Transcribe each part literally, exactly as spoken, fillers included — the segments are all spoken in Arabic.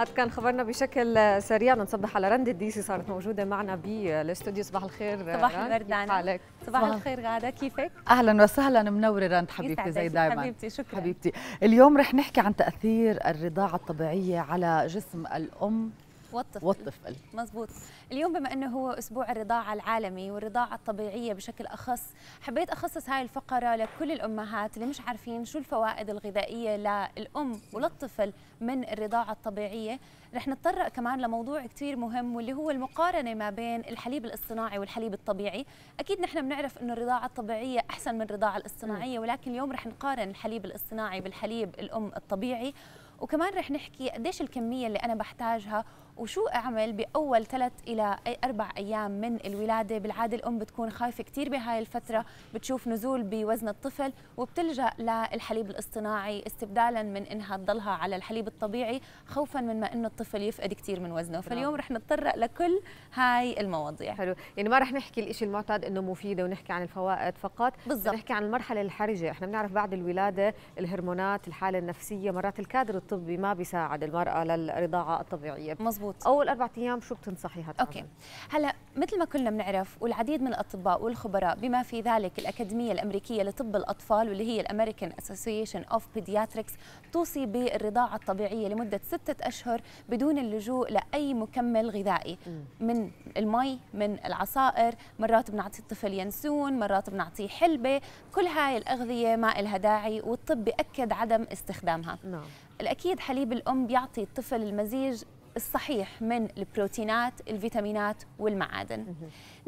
هذا كان خبرنا بشكل سريع. نصبح على رند الديسي، صارت موجوده معنا بالاستوديو. صباح الخير. صباح الورد عليك. صباح الخير غاده، كيفك؟ اهلا وسهلا، منوره رند حبيبتي زي دائما. حبيبتي شكرا حبيبتي. اليوم رح نحكي عن تاثير الرضاعه الطبيعيه على جسم الام والطفل. والطفل مزبوط. اليوم بما انه هو اسبوع الرضاعه العالمي والرضاعه الطبيعيه بشكل اخص، حبيت اخصص هاي الفقره لكل الامهات اللي مش عارفين شو الفوائد الغذائيه للام وللطفل من الرضاعه الطبيعيه. رح نتطرق كمان لموضوع كثير مهم واللي هو المقارنه ما بين الحليب الاصطناعي والحليب الطبيعي. اكيد نحن بنعرف انه الرضاعه الطبيعيه احسن من الرضاعه الاصطناعيه، ولكن اليوم رح نقارن الحليب الاصطناعي بالحليب الام الطبيعي، وكمان رح نحكي قديش الكميه اللي انا بحتاجها وشو أعمل بأول ثلاث إلى أربع أيام من الولادة. بالعادة الأم بتكون خايفة كتير بهاي الفترة، بتشوف نزول بوزن الطفل وبتلجأ للحليب الاصطناعي استبدالا من إنها تضلها على الحليب الطبيعي، خوفا من ما إنه الطفل يفقد كتير من وزنه. فاليوم رح نتطرق لكل هاي المواضيع. حلو، يعني ما رح نحكي الإشي المعتاد إنه مفيدة ونحكي عن الفوائد فقط، بالضبط نحكي عن المرحلة الحرجة. إحنا بنعرف بعد الولادة الهرمونات، الحالة النفسية، مرات الكادر الطبي ما بيساعد المرأة للرضاعة الطبيعية. مزبوط. أول أربع أيام شو بتنصحي هتعمل؟ أوكي، هلا مثل ما كلنا بنعرف والعديد من الأطباء والخبراء بما في ذلك الأكاديمية الأمريكية لطب الأطفال واللي هي الأمريكان أسوسيشن أوف بيدياتريكس توصي بالرضاعة الطبيعية لمدة ستة أشهر بدون اللجوء لأي مكمل غذائي، م. من المي، من العصائر، مرات بنعطي الطفل ينسون، مرات بنعطيه حلبة، كل هاي الأغذية ما إلها داعي والطب بأكد عدم استخدامها. نعم. الأكيد حليب الأم بيعطي الطفل المزيج الصحيح من البروتينات، الفيتامينات والمعادن.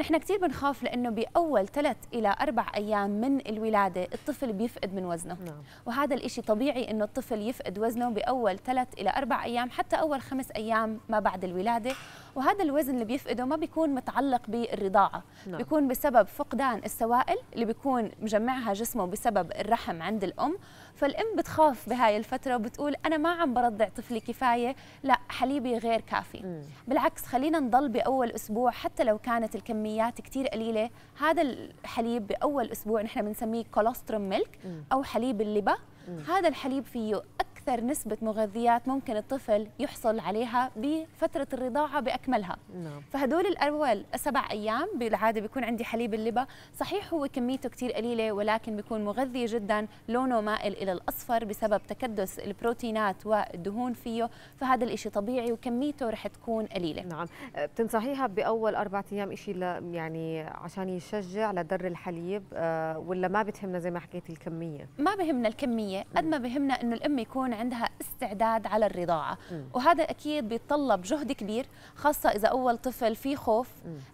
نحن كثير بنخاف لأنه بأول ثلاث إلى أربع أيام من الولادة الطفل بيفقد من وزنه. نعم. وهذا الإشي طبيعي إنه الطفل يفقد وزنه بأول ثلاث إلى أربع أيام حتى أول خمس أيام ما بعد الولادة، وهذا الوزن اللي بيفقده ما بيكون متعلق بالرضاعة. نعم. بيكون بسبب فقدان السوائل اللي بيكون مجمعها جسمه بسبب الرحم عند الأم. فالأم بتخاف بهاي الفترة وبتقول أنا ما عم برضع طفلي كفاية، لا حليبي غير كافي. مم. بالعكس خلينا نضل بأول أسبوع حتى لو كانت الكميات كتير قليلة. هذا الحليب بأول أسبوع نحن بنسميه كولوستروم ميلك أو حليب اللبا. مم. هذا الحليب فيه أكثر نسبة مغذيات ممكن الطفل يحصل عليها بفترة الرضاعة بأكملها. نعم. فهدول الأول سبع أيام بالعادة بيكون عندي حليب اللبا، صحيح هو كميته كتير قليلة ولكن بيكون مغذي جدا، لونه مائل إلى الأصفر بسبب تكدس البروتينات والدهون فيه، فهذا الإشي طبيعي وكميته رح تكون قليلة. نعم. بتنصحيها بأول أربعة أيام إشي يعني عشان يشجع لدر الحليب، ولا ما بتهمنا زي ما حكيت الكمية؟ ما بهمنا الكمية قد ما بهمنا إنه الأم يكون عندها استعداد على الرضاعة. م. وهذا أكيد بيتطلب جهد كبير، خاصة إذا أول طفل في خوف،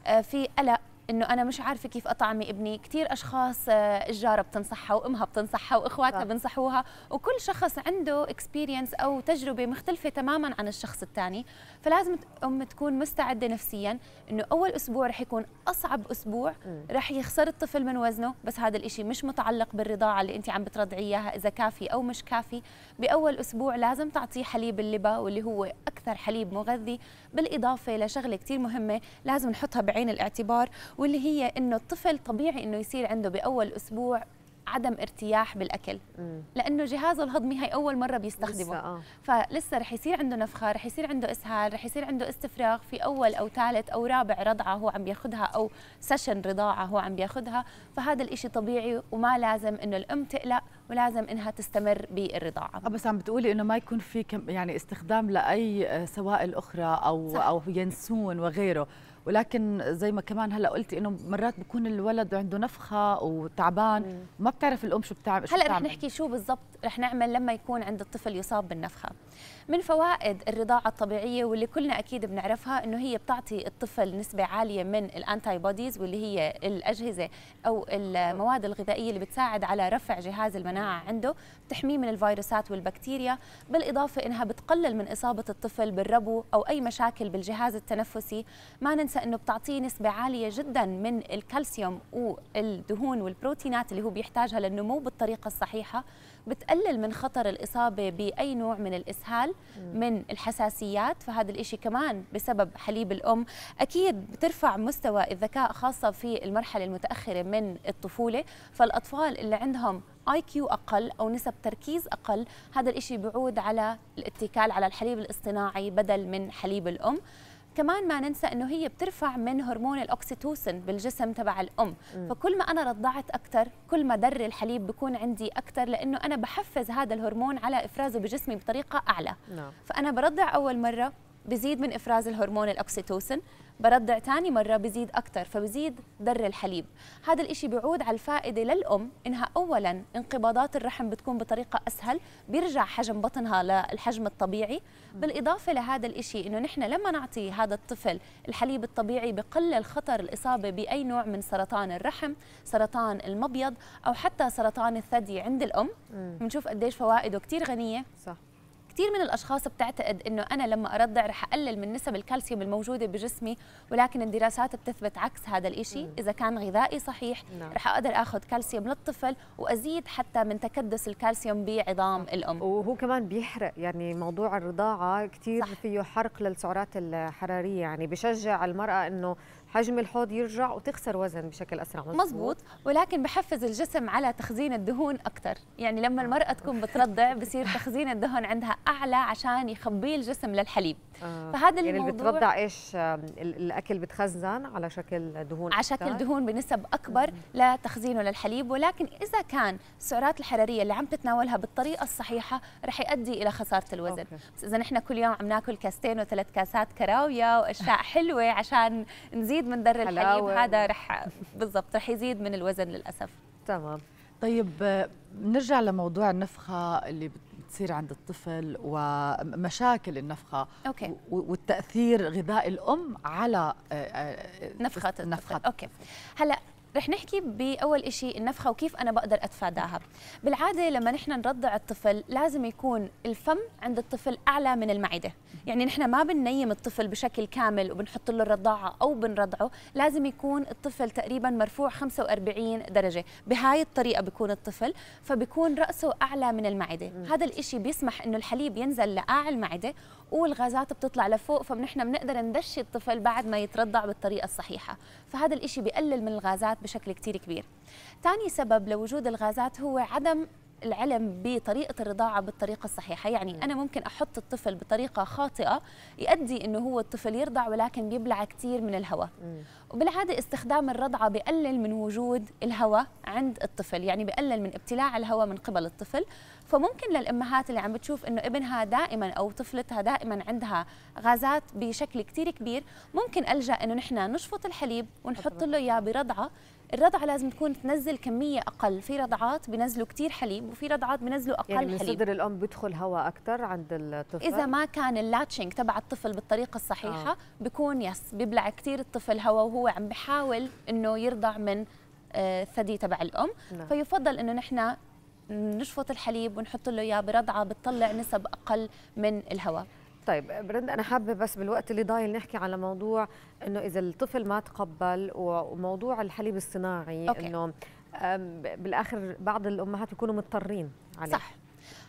آه في قلق إنه أنا مش عارفة كيف أطعمي ابني. كتير أشخاص آه الجارة بتنصحها وأمها بتنصحها وإخواتها بنصحوها، وكل شخص عنده اكسبيرينس أو تجربة مختلفة تماماً عن الشخص الثاني. فلازم الأم تكون مستعدة نفسياً إنه أول أسبوع رح يكون أصعب أسبوع، م. رح يخسر الطفل من وزنه، بس هذا الإشي مش متعلق بالرضاعة اللي أنت عم بترضعي إياها إذا كافي أو مش كافي. بأول أسبوع لازم تعطيه حليب اللبا واللي هو أكثر حليب مغذي، بالإضافة لشغلة كتير مهمة لازم نحطها بعين الاعتبار، واللي هي انه الطفل طبيعي انه يصير عنده باول اسبوع عدم ارتياح بالاكل، مم. لانه جهازه الهضمي هي اول مره بيستخدمه، آه. فلسه رح يصير عنده نفخه، رح يصير عنده اسهال، رح يصير عنده استفراغ في اول او ثالث او رابع رضعه هو عم بياخذها او سيشن رضاعه هو عم بياخذها. فهذا الإشي طبيعي وما لازم انه الام تقلق، ولازم انها تستمر بالرضاعه. بس عم بتقولي انه ما يكون في كم يعني استخدام لاي سوائل اخرى او صح. او ينسون وغيره، ولكن زي ما كمان هلا قلتي انه مرات بكون الولد عنده نفخه وتعبان وما بتعرف الام شو بتعمل. هلا رح نحكي شو بالضبط رح نعمل لما يكون عند الطفل يصاب بالنفخه. من فوائد الرضاعه الطبيعيه واللي كلنا اكيد بنعرفها انه هي بتعطي الطفل نسبه عاليه من الانتي بوديز واللي هي الاجهزه او المواد الغذائيه اللي بتساعد على رفع جهاز المناعه عنده، بتحميه من الفيروسات والبكتيريا، بالاضافه انها بتقلل من اصابه الطفل بالربو او اي مشاكل بالجهاز التنفسي. ما ننسى انه بتعطيه نسبه عاليه جدا من الكالسيوم والدهون والبروتينات اللي هو بيحتاجها للنمو بالطريقه الصحيحه، بتقلل من خطر الاصابه باي نوع من الاسهال، من الحساسيات، فهذا الشيء كمان بسبب حليب الام. اكيد بترفع مستوى الذكاء خاصه في المرحله المتاخره من الطفوله، فالاطفال اللي عندهم اي كيو اقل او نسب تركيز اقل، هذا الشيء بيعود على الاتكال على الحليب الاصطناعي بدل من حليب الام. كمان ما ننسى انه هي بترفع من هرمون الاكسيتوسين بالجسم تبع الام، م. فكل ما انا رضعت اكثر كل ما در الحليب بكون عندي اكثر، لانه انا بحفز هذا الهرمون على افرازه بجسمي بطريقه اعلى. لا. فانا برضع اول مره بزيد من افراز الهرمون الاكسيتوسين، برضع ثاني مره بزيد اكثر، فبزيد در الحليب. هذا الشيء بيعود على الفائده للام انها اولا انقباضات الرحم بتكون بطريقه اسهل، بيرجع حجم بطنها للحجم الطبيعي، بالاضافه لهذا الشيء انه نحن لما نعطي هذا الطفل الحليب الطبيعي بقلل خطر الاصابه باي نوع من سرطان الرحم، سرطان المبيض، او حتى سرطان الثدي عند الام. بنشوف قديش فوائده كثير غنيه. صح. كثير من الأشخاص بتعتقد أنه أنا لما أرضع رح أقلل من نسب الكالسيوم الموجودة بجسمي، ولكن الدراسات بتثبت عكس هذا الإشي. إذا كان غذائي صحيح نعم. رح أقدر أخذ كالسيوم للطفل وأزيد حتى من تكدس الكالسيوم بعظام نعم. الأم. وهو كمان بيحرق، يعني موضوع الرضاعة كثير فيه حرق للسعرات الحرارية، يعني بشجع المرأة أنه حجم الحوض يرجع وتخسر وزن بشكل أسرع. مظبوط، ولكن بحفز الجسم على تخزين الدهون أكثر، يعني لما المرأة تكون بترضع بصير تخزين الدهون عندها أعلى عشان يخبيه الجسم للحليب. آه. فهذا يعني الموضوع اللي بترضع إيش الأكل بتخزن على شكل دهون، على شكل دهون بنسب أكبر لتخزينه للحليب، ولكن إذا كان السعرات الحرارية اللي عم تتناولها بالطريقة الصحيحة رح يؤدي إلى خسارة الوزن. أوكي. بس إذا نحن كل يوم عم ناكل كاستين وثلاث كاسات كراوية وأشياء حلوة عشان نزيد من در الحليب، هذا رح بالضبط رح يزيد من الوزن للأسف. تمام. طيب نرجع لموضوع النفخة اللي بتصير عند الطفل ومشاكل النفخة. أوكي. والتأثير غذاء الأم على نفخة الطفل. نفخة. أوكي. هلا رح نحكي بأول إشي النفخة وكيف أنا بقدر أتفاداها. بالعادة لما نحن نرضع الطفل لازم يكون الفم عند الطفل أعلى من المعدة، يعني نحن ما بننيم الطفل بشكل كامل وبنحط له الرضاعة أو بنرضعه، لازم يكون الطفل تقريبا مرفوع خمسة وأربعين درجة، بهاي الطريقة بيكون الطفل، فبيكون رأسه أعلى من المعدة. هذا الإشي بيسمح إنه الحليب ينزل لقاع المعدة والغازات بتطلع لفوق، فنحن بنقدر ندشي الطفل بعد ما يترضع بالطريقة الصحيحة، فهذا الإشي بيقلل من الغازات بشكل كتير كبير. ثاني سبب لوجود الغازات هو عدم العلم بطريقة الرضاعة بالطريقة الصحيحة، يعني أنا ممكن أحط الطفل بطريقة خاطئة يؤدي أنه هو الطفل يرضع ولكن بيبلع كتير من الهواء. وبالعادة استخدام الرضعة بقلل من وجود الهواء عند الطفل، يعني بقلل من ابتلاع الهواء من قبل الطفل، فممكن للأمهات اللي عم بتشوف أنه ابنها دائما أو طفلتها دائما عندها غازات بشكل كتير كبير، ممكن ألجأ أنه نحن نشفط الحليب ونحط له إياه برضعة. الرضعة لازم تكون تنزل كمية أقل، في رضعات بنزلوا كتير حليب وفي رضعات بنزلوا أقل يعني حليب. يعني صدر الأم بدخل هواء أكثر عند الطفل؟ إذا ما كان اللاتشنج تبع الطفل بالطريقة الصحيحة آه. بيكون يس بيبلع كتير الطفل هواء وهو عم بحاول إنه يرضع من الثدي تبع الأم. نعم. فيفضل إنه نحن نشفط الحليب ونحط له إياه برضعة بتطلع نسب أقل من الهواء. طيب برند، أنا حابة بس بالوقت اللي ضايل نحكي على موضوع إنه إذا الطفل ما تقبل، وموضوع الحليب الصناعي إنه بالآخر بعض الأمهات يكونوا مضطرين عليه. صح.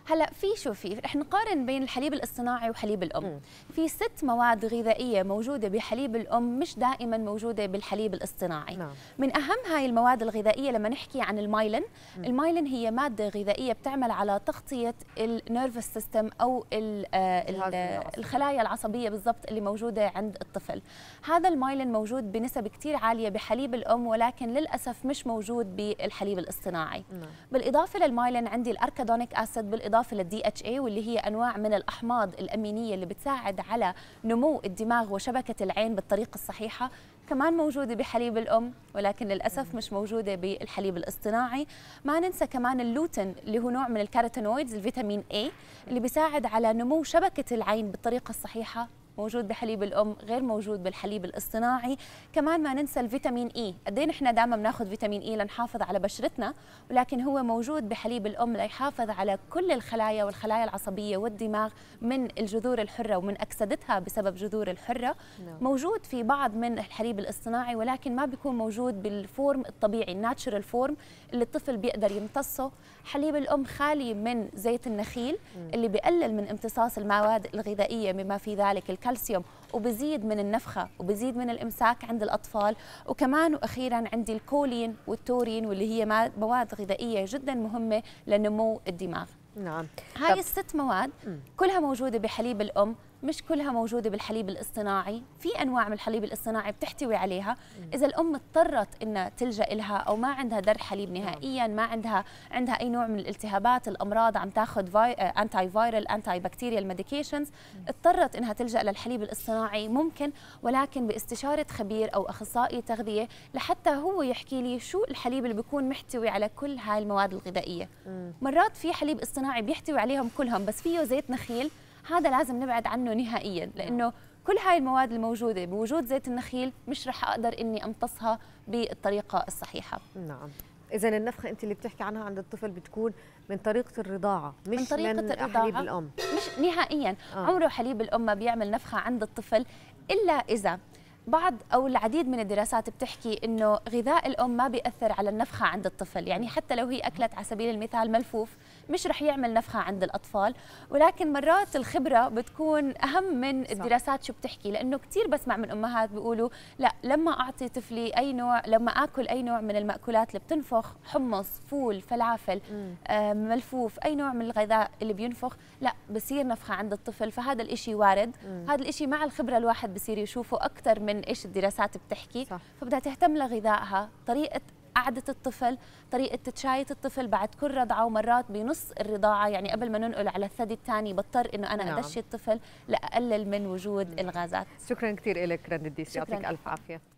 هلا في شو في رح نقارن بين الحليب الاصطناعي وحليب الام. م. في ست مواد غذائيه موجوده بحليب الام مش دائما موجوده بالحليب الاصطناعي. نعم. من اهم هاي المواد الغذائيه لما نحكي عن المايلن، المايلن هي ماده غذائيه بتعمل على تغطيه النيرفس سيستم او ال ال العصبية. الخلايا العصبيه بالضبط اللي موجوده عند الطفل. هذا المايلن موجود بنسب كثير عاليه بحليب الام ولكن للاسف مش موجود بالحليب الاصطناعي. نعم. بالاضافه للمايلن عندي الاركادونيك اسيد، بالاضافه لل دي إتش إيه واللي هي أنواع من الأحماض الأمينية اللي بتساعد على نمو الدماغ وشبكة العين بالطريقة الصحيحة، كمان موجودة بحليب الأم ولكن للأسف مش موجودة بالحليب الاصطناعي. ما ننسى كمان اللوتين اللي هو نوع من الكاروتينويدز، الفيتامين إيه اللي بيساعد على نمو شبكة العين بالطريقة الصحيحة، موجود بحليب الأم غير موجود بالحليب الاصطناعي. كمان ما ننسى الفيتامين إي، قد ايه نحن دائما بناخذ فيتامين إي لنحافظ على بشرتنا، ولكن هو موجود بحليب الأم ليحافظ على كل الخلايا والخلايا العصبية والدماغ من الجذور الحرة ومن أكسدتها بسبب جذور الحرة. موجود في بعض من الحليب الاصطناعي ولكن ما بيكون موجود بالفورم الطبيعي الناتشرال فورم اللي الطفل بيقدر يمتصه. حليب الأم خالي من زيت النخيل اللي بيقلل من امتصاص المواد الغذائية بما في ذلك الكالسيوم وبزيد من النفخة وبزيد من الإمساك عند الأطفال. وكمان وأخيرا عندي الكولين والتورين واللي هي مواد غذائية جدا مهمة لنمو الدماغ. نعم. هاي طب. الست مواد كلها موجودة بحليب الأم، مش كلها موجودة بالحليب الاصطناعي، في أنواع من الحليب الاصطناعي بتحتوي عليها. إذا الأم اضطرت إنها تلجأ إلها أو ما عندها در حليب نهائياً، ما عندها عندها أي نوع من الالتهابات، الأمراض، عم تاخذ في... أنتي فايرال أنتي بكتيريال ميديكيشنز، اضطرت إنها تلجأ للحليب الاصطناعي ممكن، ولكن باستشارة خبير أو أخصائي تغذية لحتى هو يحكي لي شو الحليب اللي بيكون محتوي على كل هاي المواد الغذائية. مم. مرات في حليب اصطناعي بيحتوي عليهم كلهم بس فيه زيت نخيل، هذا لازم نبعد عنه نهائياً، لأنه كل هاي المواد الموجودة بوجود زيت النخيل مش رح أقدر إني أمتصها بالطريقة الصحيحة. نعم. إذا النفخة أنت اللي بتحكي عنها عند الطفل بتكون من طريقة الرضاعة، مش من طريقة من الرضاعة. حليب الأم مش نهائياً. آه. عمره حليب الأم ما بيعمل نفخة عند الطفل، إلا إذا بعض أو العديد من الدراسات بتحكي إنه غذاء الأم ما بيأثر على النفخة عند الطفل، يعني حتى لو هي أكلت على سبيل المثال ملفوف مش رح يعمل نفخة عند الأطفال، ولكن مرات الخبرة بتكون أهم من الدراسات شو بتحكي، لأنه كتير بسمع من أمهات بيقولوا لا لما أعطي طفلي أي نوع، لما آكل أي نوع من المأكولات اللي بتنفخ، حمص، فول، فلافل، ملفوف، أي نوع من الغذاء اللي بينفخ، لا بصير نفخة عند الطفل. فهذا الإشي وارد، مم. هذا الإشي مع الخبرة الواحد بصير يشوفه أكثر من إيش الدراسات بتحكي. صح. فبدها تهتم لغذائها، طريقة قعدة الطفل، طريقة تشاية الطفل بعد كل رضعة، ومرات بنص الرضاعة يعني قبل ما ننقل على الثدي الثاني بضطر إنه أنا نعم. أدشي الطفل لأقلل من وجود الغازات. شكرا كثير لك رند الديسي، يعطيك ألف عافية.